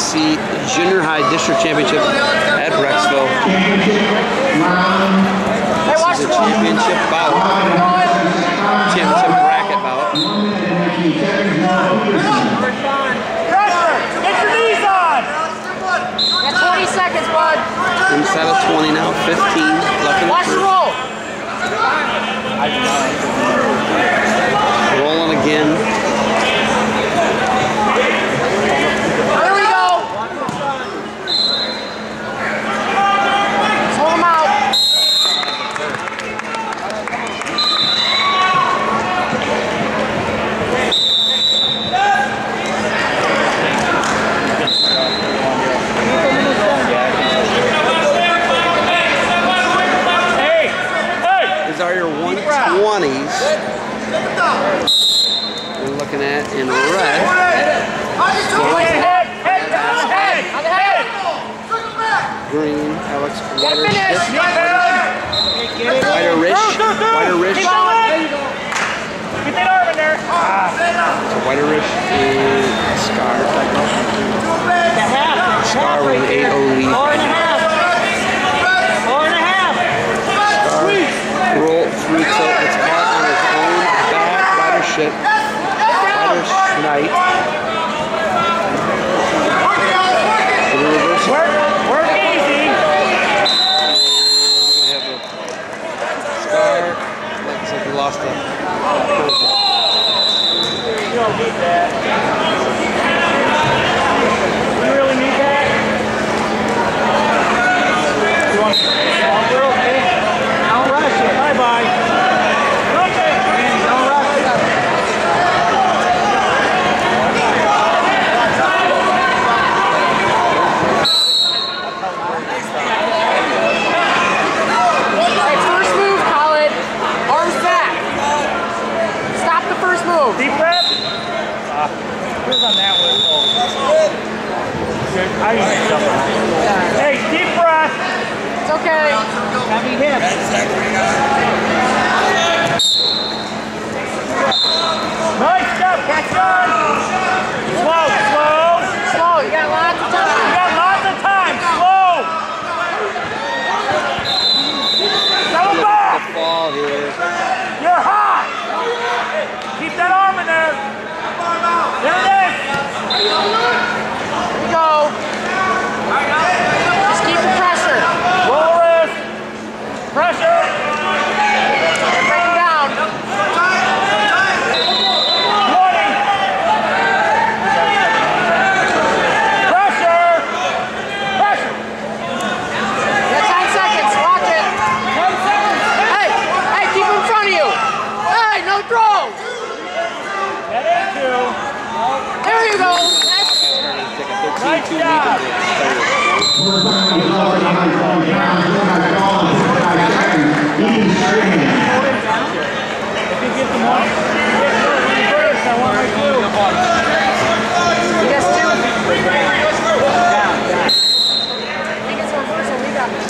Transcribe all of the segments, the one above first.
AAC Junior High District Championship at Rexville. This is a championship bout. Championship bracket bout. Get your knees on! You got 20 seconds, bud. Inside of 20 now, 15 left in the first. Roll! Rolling again. We're looking at in red. Green, Alex Werderitsch. Get that arm in there. So Werderitsch and Askar. Askar with an 8-0 lead. Askar roll through tilt. It's caught on his own back. Werderitsch Knight. Lost it. You don't need that. You really need that? You want to girl? Okay. Don't rush it. Bye-bye. Don't rush it. Hey, first move, Khaled. Arms back. First move. Deep breath. Who's on that one? Hey, deep breath. It's okay. Heavy hips. Nice step. Catch on. Slow, slow. Slow. You got lots of time. You got lots of time. Slow. Double back. You're hot. Keep that arm in there. There it is. Here we go. Just keep the pressure. Roll this. Pressure. Bring him down. 20. Pressure. Pressure. You got 10 seconds. Watch it. 10 seconds. Hey, hey, keep him in front of you. Hey, no throw. There you go. Nice job. If you get them off, reverse. I want to do. Yes, I think it's reversal. We got this.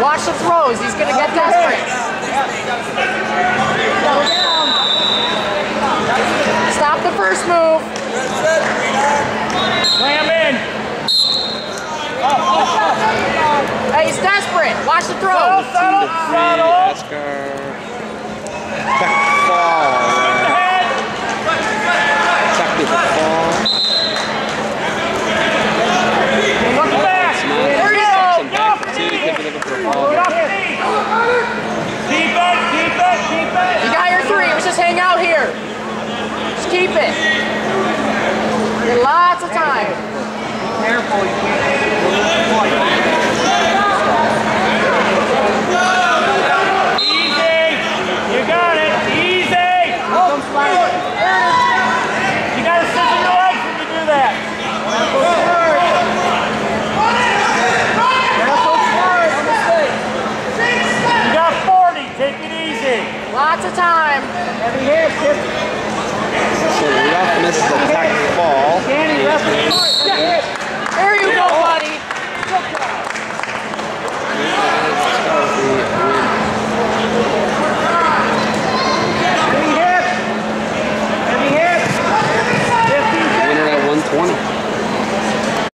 Watch the throws. He's going to get desperate. Stop the first move. Slam in. Hey, he's desperate. Watch the throw. Check the fall. You got your three. Let's just hang out here. Just keep it. You got lots of time. Careful, you can't. Easy. You got it. Easy. You got to sit in your legs when you do that. Lots of time. Every hit. So Ruff misses a tackle ball. Danny Ruff.